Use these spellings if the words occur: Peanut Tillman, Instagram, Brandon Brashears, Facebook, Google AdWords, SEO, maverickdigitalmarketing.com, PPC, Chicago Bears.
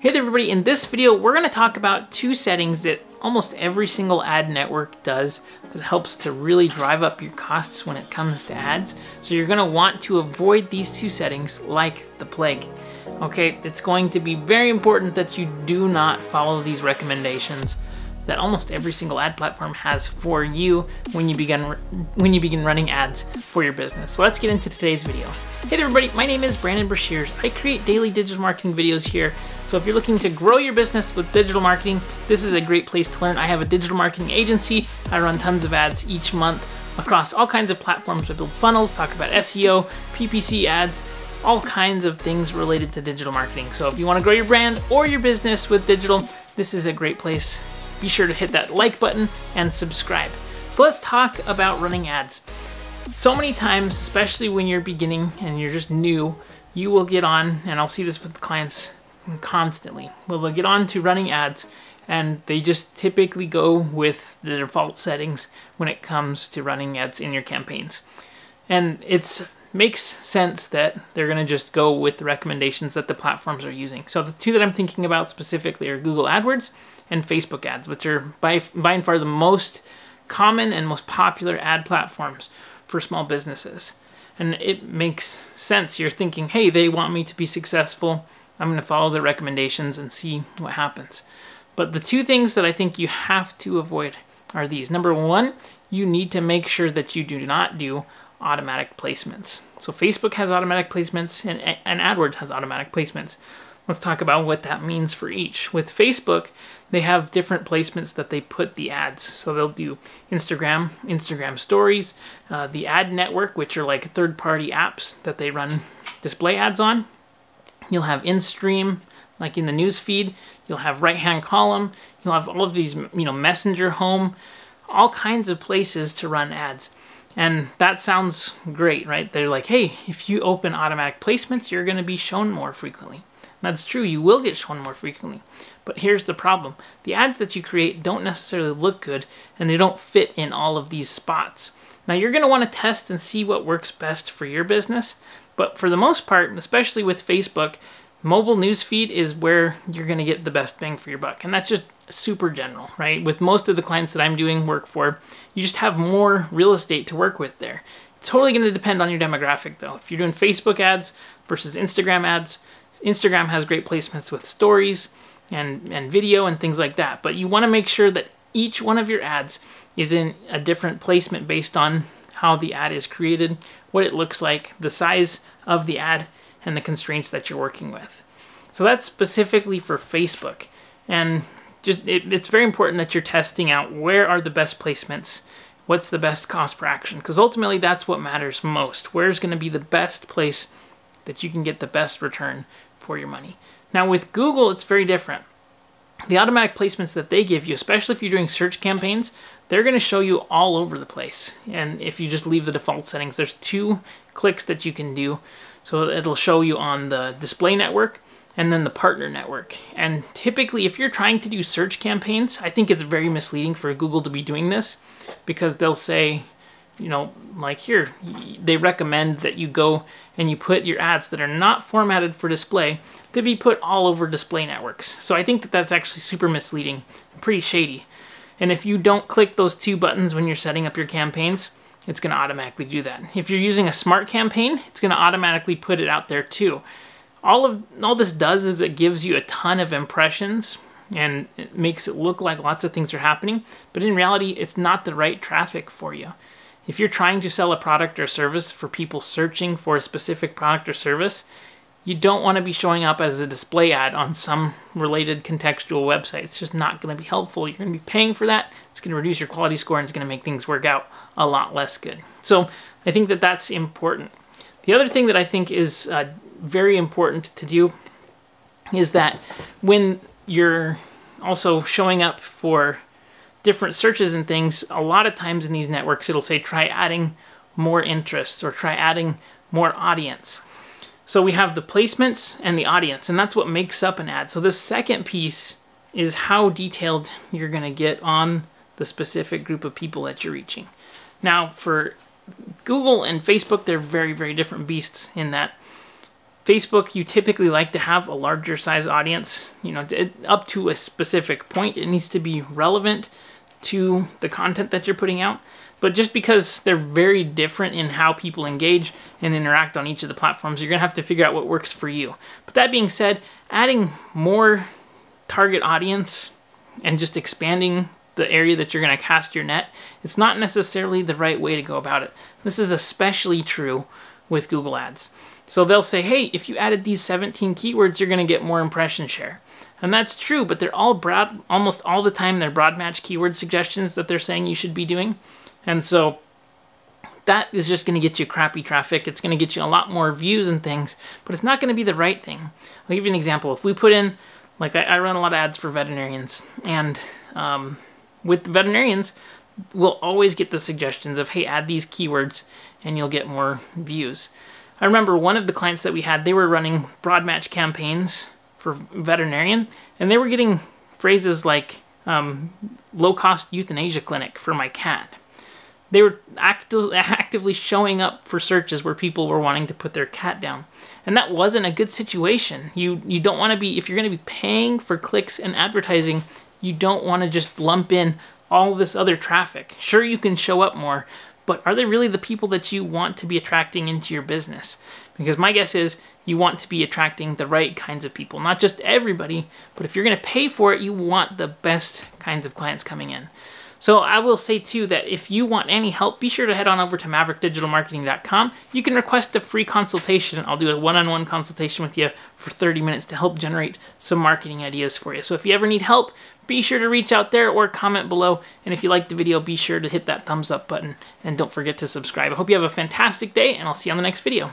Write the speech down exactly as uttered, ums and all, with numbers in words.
Hey there everybody, in this video we're going to talk about two settings that almost every single ad network does that helps to really drive up your costs when it comes to ads. So you're going to want to avoid these two settings like the plague. Okay, it's going to be very important that you do not follow these recommendations that almost every single ad platform has for you when you begin when you begin running ads for your business. So let's get into today's video. Hey there everybody, my name is Brandon Brashears. I create daily digital marketing videos here. So if you're looking to grow your business with digital marketing, this is a great place to learn. I have a digital marketing agency. I run tons of ads each month across all kinds of platforms. I build funnels, talk about S E O, P P C ads, all kinds of things related to digital marketing. So if you want to grow your brand or your business with digital, this is a great place. Be sure to hit that like button and subscribe. So let's talk about running ads. So many times, especially when you're beginning and you're just new, you will get on, and I'll see this with clients constantly, well, they'll get on to running ads and they just typically go with the default settings when it comes to running ads in your campaigns. And it makes sense that they're going to just go with the recommendations that the platforms are using. So the two that I'm thinking about specifically are Google AdWords and Facebook ads, which are by, by and far the most common and most popular ad platforms for small businesses. And it makes sense. You're thinking, hey, they want me to be successful. I'm going to follow their recommendations and see what happens. But the two things that I think you have to avoid are these. Number one, you need to make sure that you do not do automatic placements. So Facebook has automatic placements and, and AdWords has automatic placements. Let's talk about what that means for each. With Facebook, they have different placements that they put the ads. So they'll do Instagram, Instagram stories, uh, the ad network, which are like third-party apps that they run display ads on. You'll have in-stream, like in the news feed. You'll have right-hand column. You'll have all of these, you know, messenger, home, all kinds of places to run ads. And that sounds great, right? They're like, hey, if you open automatic placements, you're going to be shown more frequently. And that's true. You will get shown more frequently. But here's the problem. The ads that you create don't necessarily look good, and they don't fit in all of these spots. Now, you're going to want to test and see what works best for your business. But for the most part, especially with Facebook, mobile newsfeed is where you're going to get the best bang for your buck. And that's just super general, right? With most of the clients that I'm doing work for, you just have more real estate to work with there. It's totally going to depend on your demographic, though. If you're doing Facebook ads versus Instagram ads, Instagram has great placements with stories and, and video and things like that. But you want to make sure that each one of your ads is in a different placement based on how the ad is created, what it looks like, the size of the ad, and the constraints that you're working with. So that's specifically for Facebook. And just it, it's very important that you're testing out where are the best placements, what's the best cost per action, because ultimately that's what matters most. Where's going to be the best place that you can get the best return for your money. Now with Google, it's very different. The automatic placements that they give you, especially if you're doing search campaigns, they're going to show you all over the place. And if you just leave the default settings, there's two clicks that you can do. So it'll show you on the display network and then the partner network. And typically, if you're trying to do search campaigns, I think it's very misleading for Google to be doing this, because they'll say, you know, like here, they recommend that you go and you put your ads that are not formatted for display to be put all over display networks. So I think that that's actually super misleading, pretty shady. And if you don't click those two buttons when you're setting up your campaigns, it's going to automatically do that. If you're using a smart campaign, it's going to automatically put it out there too. All of all this does is it gives you a ton of impressions and it makes it look like lots of things are happening, but in reality, it's not the right traffic for you. If you're trying to sell a product or service for people searching for a specific product or service, you don't want to be showing up as a display ad on some related contextual website. It's just not going to be helpful. You're going to be paying for that. It's going to reduce your quality score and it's going to make things work out a lot less good. So I think that that's important. The other thing that I think is uh, very important to do is that when you're also showing up for different searches and things, a lot of times in these networks, it'll say try adding more interests or try adding more audience. So we have the placements and the audience, and that's what makes up an ad. So this second piece is how detailed you're going to get on the specific group of people that you're reaching. Now for Google and Facebook, they're very, very different beasts in that Facebook, you typically like to have a larger size audience, you know, it, up to a specific point. It needs to be relevant to the content that you're putting out. But just because they're very different in how people engage and interact on each of the platforms, you're going to have to figure out what works for you. But that being said, adding more target audience and just expanding the area that you're going to cast your net, it's not necessarily the right way to go about it. This is especially true with Google Ads. So they'll say, hey, if you added these seventeen keywords, you're going to get more impression share. And that's true, but they're all broad, almost all the time, they're broad match keyword suggestions that they're saying you should be doing. And so that is just going to get you crappy traffic. It's going to get you a lot more views and things, but it's not going to be the right thing. I'll give you an example. If we put in, like I, I run a lot of ads for veterinarians, and um, with the veterinarians, we'll always get the suggestions of, hey, add these keywords and you'll get more views. I remember one of the clients that we had, they were running broad match campaigns for veterinarian, and they were getting phrases like um, low-cost euthanasia clinic for my cat. They were act actively showing up for searches where people were wanting to put their cat down. And that wasn't a good situation. You, you don't want to be, if you're going to be paying for clicks and advertising, you don't want to just lump in all this other traffic. Sure, you can show up more, but are they really the people that you want to be attracting into your business? Because my guess is you want to be attracting the right kinds of people, not just everybody, but if you're going to pay for it, you want the best kinds of clients coming in. So I will say too that if you want any help, be sure to head on over to maverick digital marketing dot com. You can request a free consultation. I'll do a one-on-one consultation with you for thirty minutes to help generate some marketing ideas for you. So if you ever need help, be sure to reach out there or comment below. And if you liked the video, be sure to hit that thumbs up button and don't forget to subscribe. I hope you have a fantastic day, and I'll see you on the next video.